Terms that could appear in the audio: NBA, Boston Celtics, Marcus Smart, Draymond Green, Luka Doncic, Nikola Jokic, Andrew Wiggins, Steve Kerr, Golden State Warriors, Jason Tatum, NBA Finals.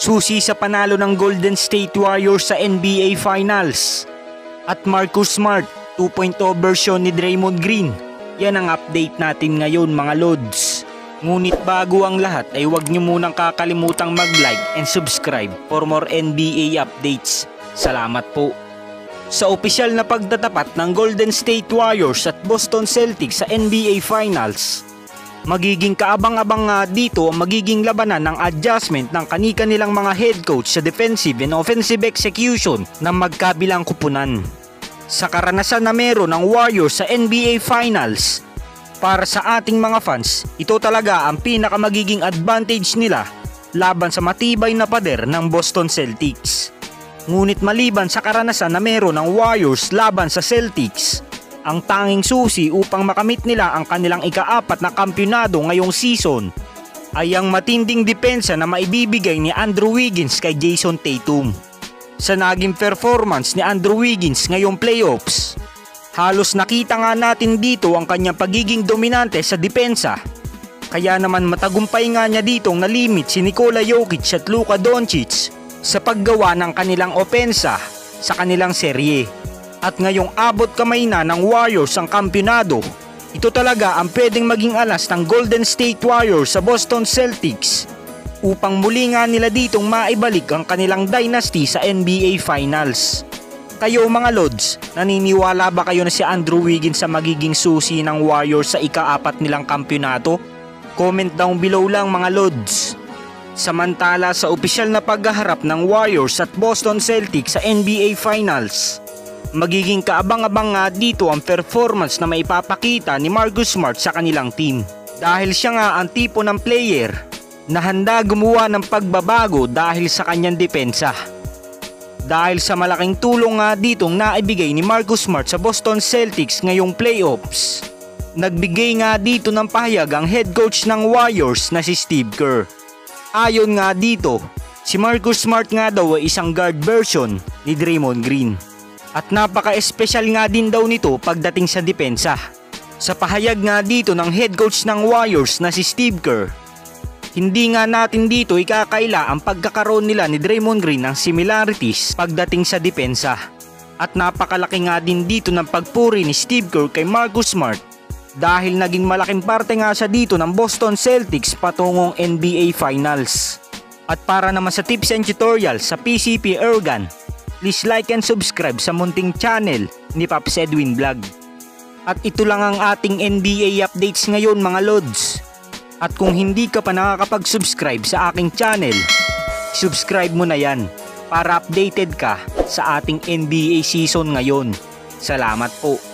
susi sa panalo ng Golden State Warriors sa NBA Finals. At Marcus Smart, 2.0 version ni Draymond Green. Yan ang update natin ngayon mga Lods. Ngunit bago ang lahat ay huwag nyo munang kakalimutang mag-like and subscribe for more NBA updates. Salamat po. Sa opisyal na pagtatapat ng Golden State Warriors at Boston Celtics sa NBA Finals, magiging kaabang-abang nga dito ang magiging labanan ng adjustment ng kanilang mga head coach sa defensive and offensive execution ng magkabilang kupunan. Sa karanasan na meron ng Warriors sa NBA Finals, para sa ating mga fans, ito talaga ang pinakamagiging advantage nila laban sa matibay na pader ng Boston Celtics. Ngunit maliban sa karanasan na meron ng Warriors laban sa Celtics, ang tanging susi upang makamit nila ang kanilang ikaapat na kampyonado ngayong season ay ang matinding depensa na maibibigay ni Andrew Wiggins kay Jason Tatum. Sa naging performance ni Andrew Wiggins ngayong playoffs, halos nakita nga natin dito ang kanyang pagiging dominante sa depensa. Kaya naman matagumpay nga niya ditong nalimit si Nikola Jokic at Luka Doncic sa paggawa ng kanilang opensa sa kanilang serye. At ngayong abot kamay na ng Warriors ang kampyonado, ito talaga ang pwedeng maging alas ng Golden State Warriors sa Boston Celtics upang muli nga nila ditong maibalik ang kanilang dynasty sa NBA Finals. Kayo mga Lods, naniniwala ba kayo na si Andrew Wiggins sa magiging susi ng Warriors sa ikaapat nilang kampyonato? Comment down below lang mga Lods. Samantala sa opisyal na pagharap ng Warriors at Boston Celtics sa NBA Finals, magiging kaabang-abang nga dito ang performance na maipapakita ni Marcus Smart sa kanilang team. Dahil siya nga ang tipo ng player na handa gumawa ng pagbabago dahil sa kanyang depensa. Dahil sa malaking tulong nga ditong naibigay ni Marcus Smart sa Boston Celtics ngayong playoffs, nagbigay nga dito ng pahayag ang head coach ng Warriors na si Steve Kerr. Ayon nga dito, si Marcus Smart nga daw ay isang guard version ni Draymond Green. At napaka-espesyal nga din daw nito pagdating sa depensa. Sa pahayag nga dito ng head coach ng Warriors na si Steve Kerr, hindi nga natin dito ikakaila ang pagkakaroon nila ni Draymond Green ng similarities pagdating sa depensa. At napakalaki nga din dito ng pagpuri ni Steve Kerr kay Marcus Smart, dahil naging malaking parte nga siya dito ng Boston Celtics patungong NBA Finals. At para naman sa tips and tutorials sa PCP Ergan, please like and subscribe sa munting channel ni Pops Edwin Vlog. At ito lang ang ating NBA updates ngayon mga Lods. At kung hindi ka pa nakakapag-subscribe sa aking channel, subscribe mo na yan para updated ka sa ating NBA season ngayon. Salamat po.